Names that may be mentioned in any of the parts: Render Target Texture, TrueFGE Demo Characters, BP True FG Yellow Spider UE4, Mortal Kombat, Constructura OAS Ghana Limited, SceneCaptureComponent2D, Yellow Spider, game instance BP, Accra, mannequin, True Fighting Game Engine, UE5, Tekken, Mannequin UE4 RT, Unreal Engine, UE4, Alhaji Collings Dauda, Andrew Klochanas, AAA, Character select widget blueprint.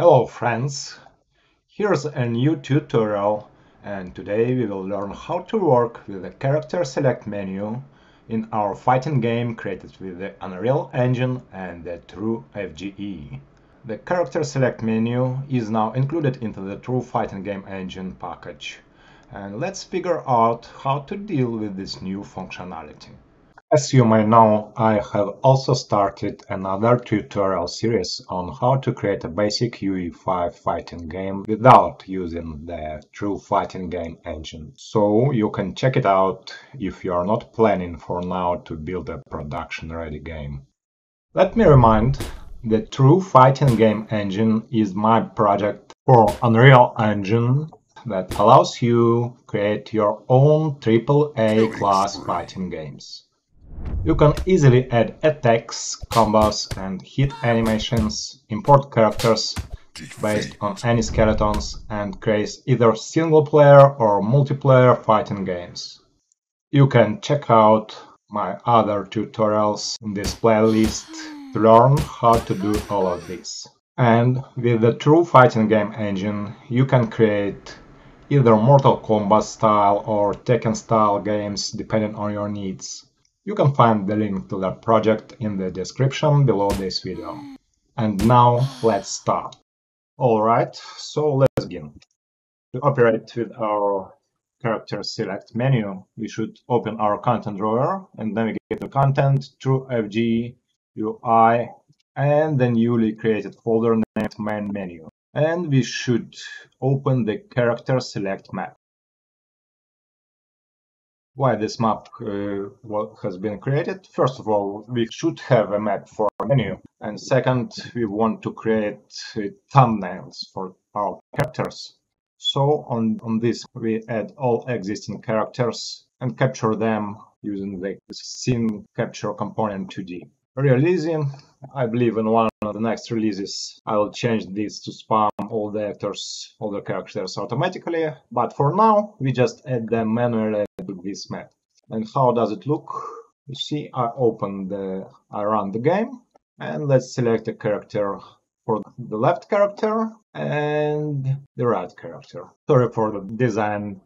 Hello friends, here's a new tutorial and today we will learn how to work with the character select menu in our fighting game created with the Unreal Engine and the TrueFGE. The character select menu is now included into the True Fighting Game Engine package, and let's figure out how to deal with this new functionality. As you may know, I have also started another tutorial series on how to create a basic UE5 fighting game without using the True Fighting Game Engine. So you can check it out if you are not planning for now to build a production-ready game. Let me remind, the True Fighting Game Engine is my project for Unreal Engine that allows you to create your own AAA class fighting games. You can easily add attacks, combos and hit animations, import characters based on any skeletons and create either single-player or multiplayer fighting games. You can check out my other tutorials in this playlist to learn how to do all of this. And with the True Fighting Game Engine you can create either Mortal Kombat style or Tekken style games depending on your needs. You can find the link to the project in the description below this video. And now let's start. Alright, so let's begin. To operate with our character select menu, we should open our content drawer and navigate to content, TrueFGE, UI, and the newly created folder named main menu. And we should open the character select map. Why this map has been created? First of all, we should have a map for our menu, and second, we want to create thumbnails for our characters. So on this, we add all existing characters and capture them using the SceneCaptureComponent2D. Releasing, I believe in one of the next releases I will change this to spam all the actors, all the characters automatically, but for now we just add them manually to this map. And how does it look? You see, I run the game, and let's select a character for the left character and the right character. Sorry for the design,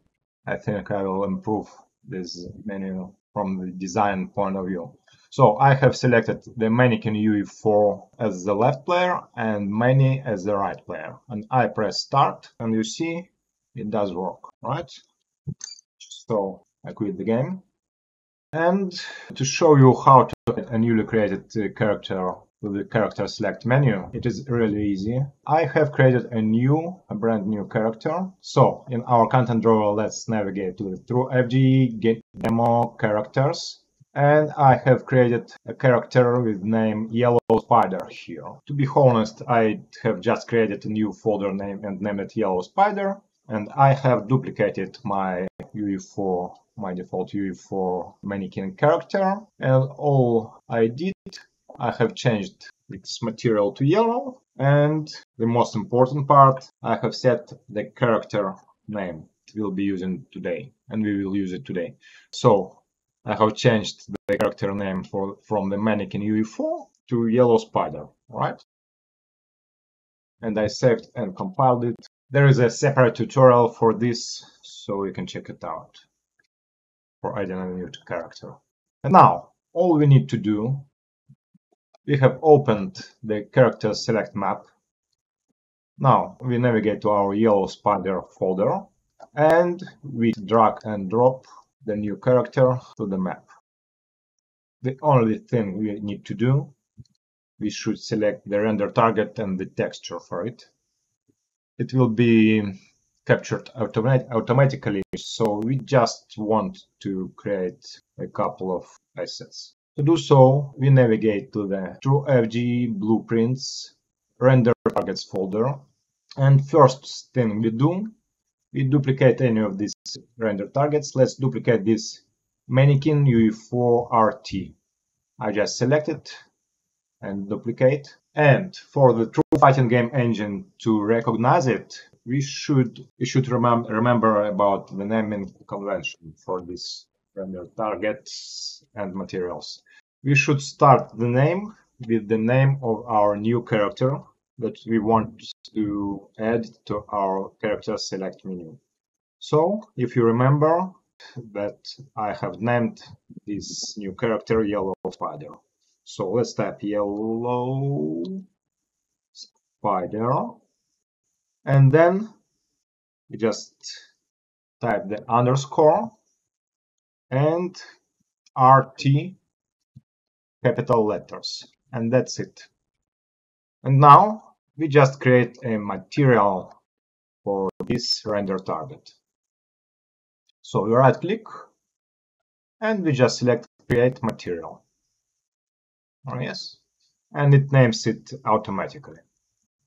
I think I will improve this menu from the design point of view. So I have selected the Mannequin UE4 as the left player and Manny as the right player. And I press start and you see it does work, right? So I quit the game. And to show you how to add a newly created character with the character select menu, it is really easy. I have created a brand new character. So in our content drawer, let's navigate to the TrueFGE Demo Characters. And I have created a character with name Yellow Spider here. To be honest, I have just created a new folder name and named it Yellow Spider. And I have duplicated my default UE4 mannequin character. And all I did, I have changed its material to yellow. And the most important part, I have set the character name we'll be using today. And we will use it today. So I have changed the character name from the Mannequin UE4 to Yellow Spider, right? And I saved and compiled it. There is a separate tutorial for this, so you can check it out for adding a new character. And now, all we need to do, we have opened the character select map. Now we navigate to our Yellow Spider folder and we drag and drop the new character to the map. The only thing we need to do, we should select the render target and the texture for it. It will be captured automatically, so we just want to create a couple of assets. To do so, we navigate to the TrueFGE Blueprints Render Targets folder, and first thing we do, we duplicate any of these render targets. Let's duplicate this Mannequin UE4 RT. I just select it and duplicate. And for the True Fighting Game Engine to recognize it, we should remember about the naming convention for these render targets and materials. We should start the name with the name of our new character. that we want to add to our character select menu. So if you remember that I have named this new character Yellow Spider. So let's type Yellow Spider and then we just type the underscore and RT capital letters, and that's it. And now we just create a material for this render target. So we right click and we just select create material. Oh, yes, and it names it automatically.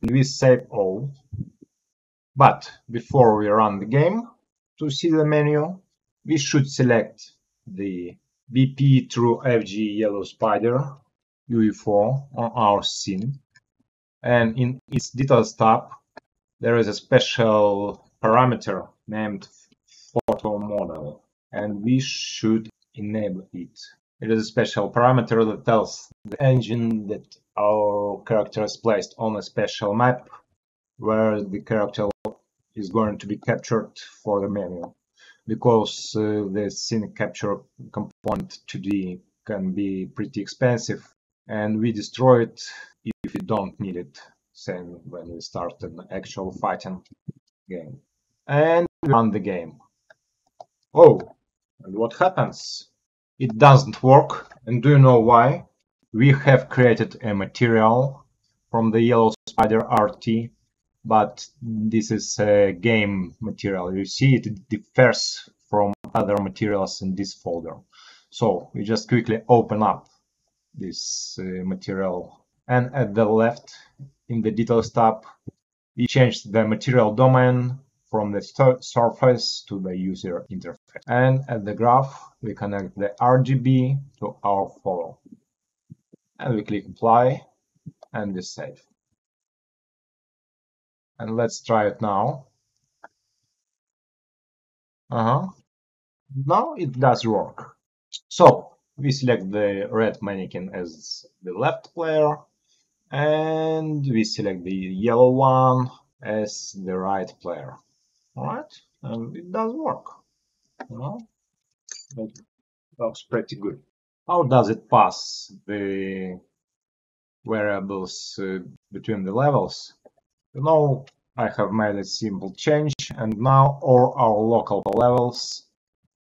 And we save all. But before we run the game to see the menu, we should select the BP True FG Yellow Spider UE4 on our scene. And in its details tab, there is a special parameter named photo model, and we should enable it. It is a special parameter that tells the engine that our character is placed on a special map where the character is going to be captured for the menu, because the scene capture component 2D can be pretty expensive and we destroy it if we don't need it, same when we start an actual fighting game. And run the game. Oh, and what happens? It doesn't work, and do you know why? We have created a material from the Yellow Spider RT, but this is a game material. You see, it differs from other materials in this folder. So we just quickly open up this material, and at the left in the details tab we changed the material domain from the surface to the user interface. And at the graph we connect the RGB to our folder. And we click apply and we save. And let's try it now. Now it does work. So we select the red mannequin as the left player and we select the yellow one as the right player. Alright, and it does work. Well, it looks pretty good. How does it pass the variables between the levels? You know, I have made a simple change, and now all our local levels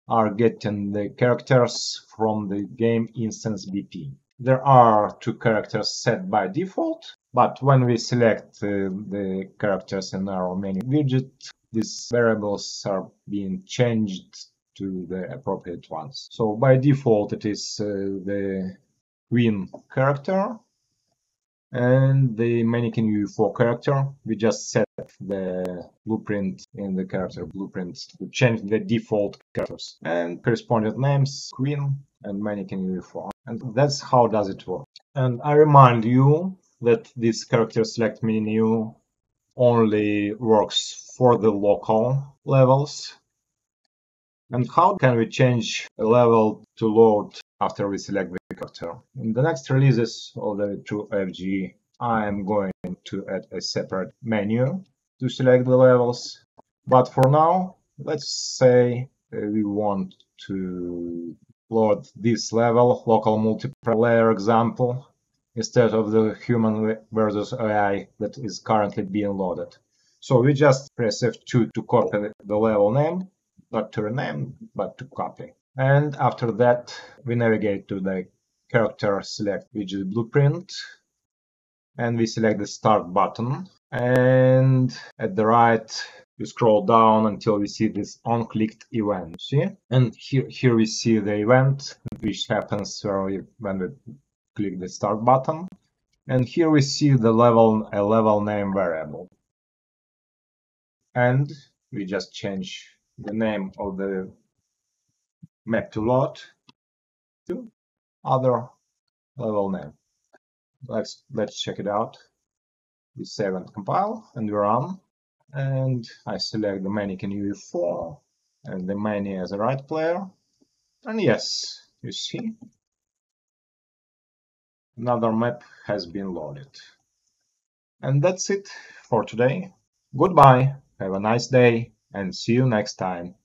are getting the characters from the game instance BP. There are two characters set by default, but when we select the characters in our menu widget, these variables are being changed to the appropriate ones. So by default it is the queen character and the mannequin UE4 character. We just set the blueprint in the character blueprints to change the default characters and corresponding names queen and mannequin UE4. And that's how does it work. And I remind you that this character select menu only works for the local levels. And how can we change a level to load after we select the character? In the next releases of the TrueFGE, I am going to add a separate menu to select the levels. But for now, let's say we want to load this level, local multiplayer example, instead of the human versus AI that is currently being loaded. So we just press F2 to copy the level name, not to rename, but to copy. And after that, we navigate to the character select widget blueprint, and we select the start button. And at the right, you scroll down until we see this on-clicked event. See? And here we see the event, which happens when we click the start button. And here we see the level, a level name variable. And we just change the name of the map to load to other level name. Let's check it out. We save and compile and we run. And I select the mannequin UE4 and the manny as a right player. And yes, you see, another map has been loaded. And that's it for today. Goodbye, have a nice day, and see you next time.